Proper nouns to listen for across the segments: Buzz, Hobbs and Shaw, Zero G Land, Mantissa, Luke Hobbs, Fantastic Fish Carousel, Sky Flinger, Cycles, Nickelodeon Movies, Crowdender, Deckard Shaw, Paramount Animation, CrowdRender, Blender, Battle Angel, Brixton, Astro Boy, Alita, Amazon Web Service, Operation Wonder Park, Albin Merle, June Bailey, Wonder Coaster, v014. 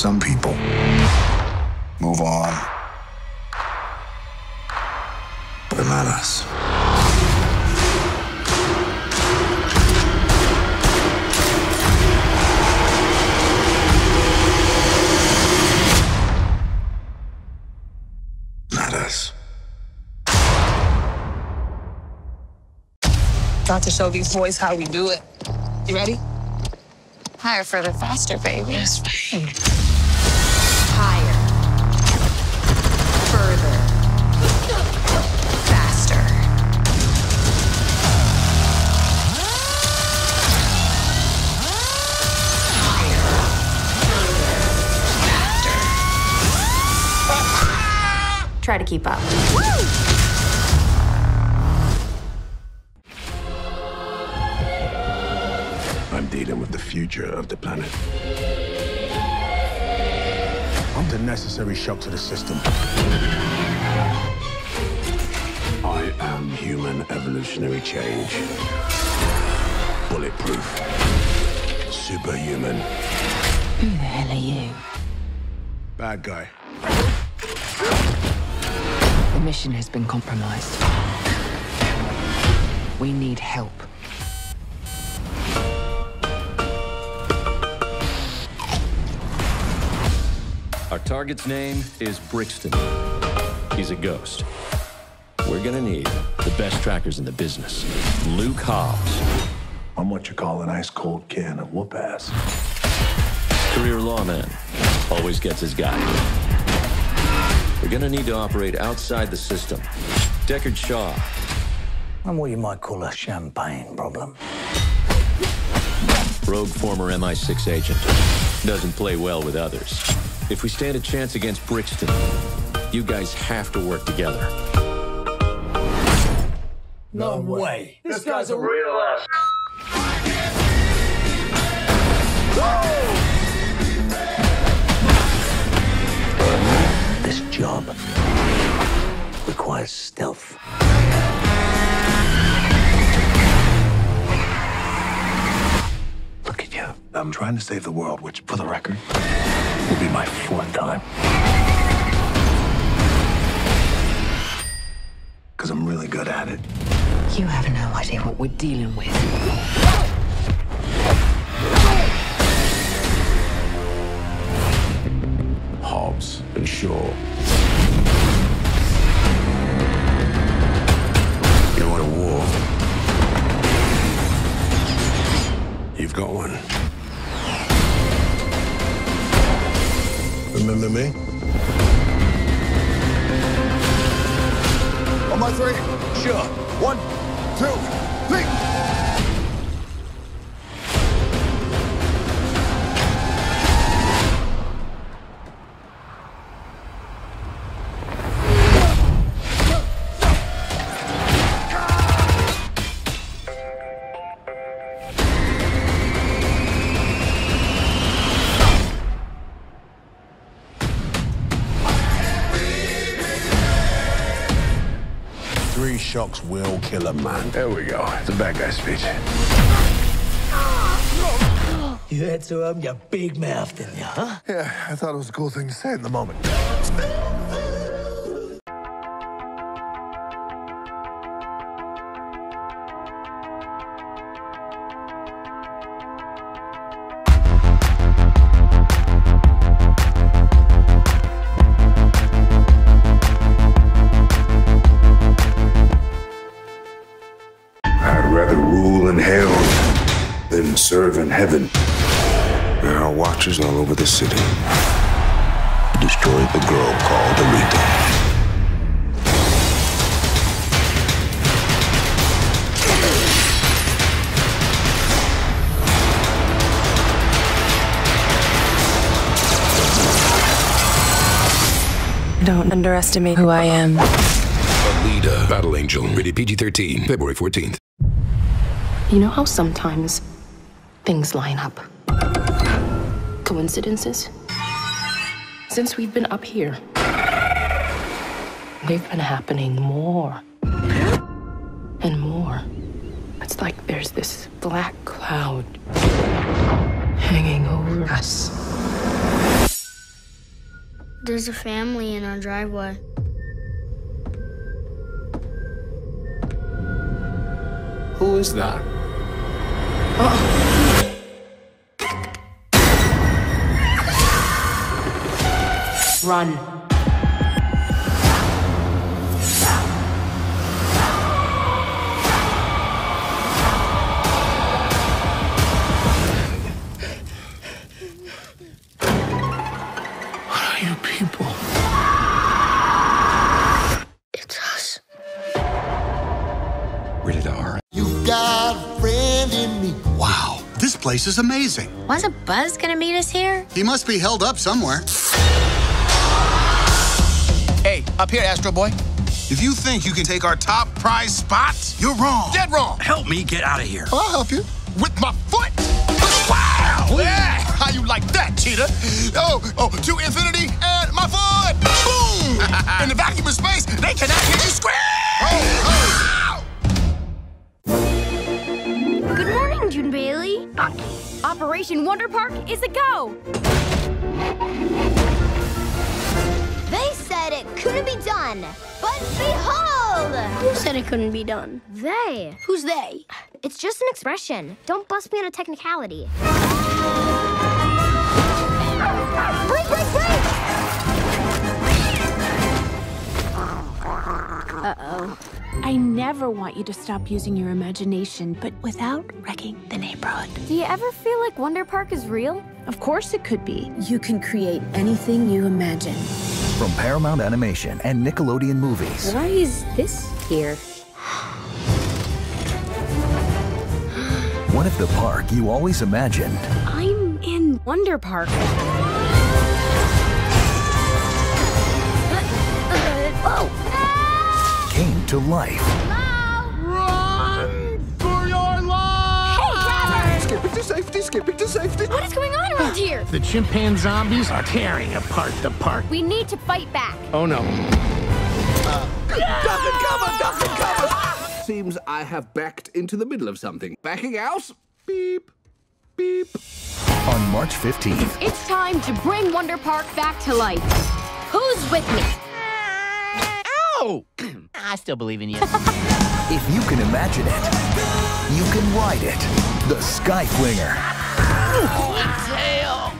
some people move on, but not us. About to show these boys how we do it. You ready? Higher, further, faster, baby. Yes, babe. Higher, further, faster. Higher, further, faster. Try to keep up. Woo! Dealing with the future of the planet. I'm the necessary shock to the system. I am human evolutionary change. Bulletproof. Superhuman. Who the hell are you? Bad guy. The mission has been compromised. We need help. Our target's name is Brixton. He's a ghost. We're gonna need the best trackers in the business. Luke Hobbs. I'm what you call an ice-cold can of whoop-ass. Career lawman. Always gets his guy. We're gonna need to operate outside the system. Deckard Shaw. I'm what you might call a champagne problem. Rogue former MI6 agent. Doesn't play well with others. If we stand a chance against Brixton, you guys have to work together. No way. This guy's a real ass. Whoa! This job requires stealth. Look at you. I'm trying to save the world, which, for the record, will be my fourth time. Because I'm really good at it. You have no idea what we're dealing with. Hobbs and Shaw. You want a war? You've got one. Remember me? On my three? Sure. 1, 2, 3! Shocks will kill a man. There we go. It's a bad guy speech. You had to open your big mouth, didn't you, huh? Yeah, I thought it was a cool thing to say at the moment. Serve in heaven. There are watchers all over the city. Destroyed the girl called Alita. Don't underestimate who I am. Alita, Battle Angel, rated PG-13, February 14th. You know how sometimes things line up. Coincidences? Since we've been up here, they've been happening more and more. It's like there's this black cloud hanging over us. There's a family in our driveway. Who is that? Uh-oh. Run. This place is amazing. Wasn't Buzz gonna meet us here? He must be held up somewhere. Hey, up here, Astro Boy. If you think you can take our top prize spot, you're wrong. Dead wrong. Help me get out of here. Well, I'll help you. With my foot? Wow! Yeah. How you like that, Cheetah? Oh, to infinity and my foot! Boom! In the vacuum of space, they cannot hear you scream! Oh. Good morning, June Bailey. Operation Wonder Park is a go! They said it couldn't be done, but behold! Who said it couldn't be done? They. Who's they? It's just an expression. Don't bust me on a technicality. Break, break, break! Uh-oh. I never want you to stop using your imagination, but without wrecking the neighborhood. Do you ever feel like Wonder Park is real? Of course it could be. You can create anything you imagine. From Paramount Animation and Nickelodeon Movies. Why is this here? What if the park you always imagined? I'm in Wonder Park. Oh! Came to life. Hello? Run for your life! Hey, Robert! Skip it to safety, skip it to safety. What is going on around here? The chimpanzee zombies are tearing apart the park. We need to fight back. Oh, no. Duck and cover! Seems I have backed into the middle of something. Backing out? Beep. Beep. On March 15th. It's time to bring Wonder Park back to life. Who's with me? Ow! I still believe in you. If you can imagine it, you can ride it. The Sky Flinger. Tail.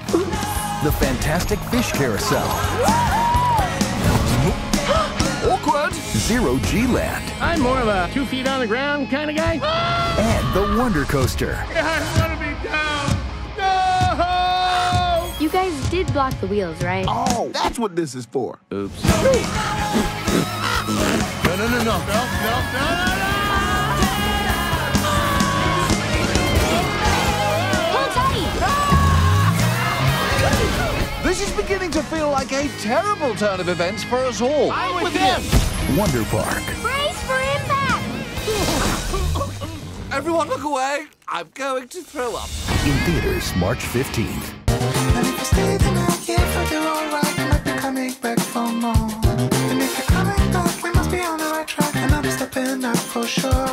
The Fantastic Fish Carousel. Awkward. Zero G Land. I'm more of a 2 feet on the ground kind of guy. And the Wonder Coaster. I want to be down. No! You guys did block the wheels, right? Oh, that's what this is for. Oops. No. Hold tight. This is beginning to feel like a terrible turn of events for us all. I'm with him. Wonder Park. Brace for impact. Everyone look away. I'm going to throw up. In theaters, March 15th. And if you stay the night, yeah, fuck you all right. You might be coming back for more. And if you're coming back, we must be on the right track. And I'll be stepping up for sure.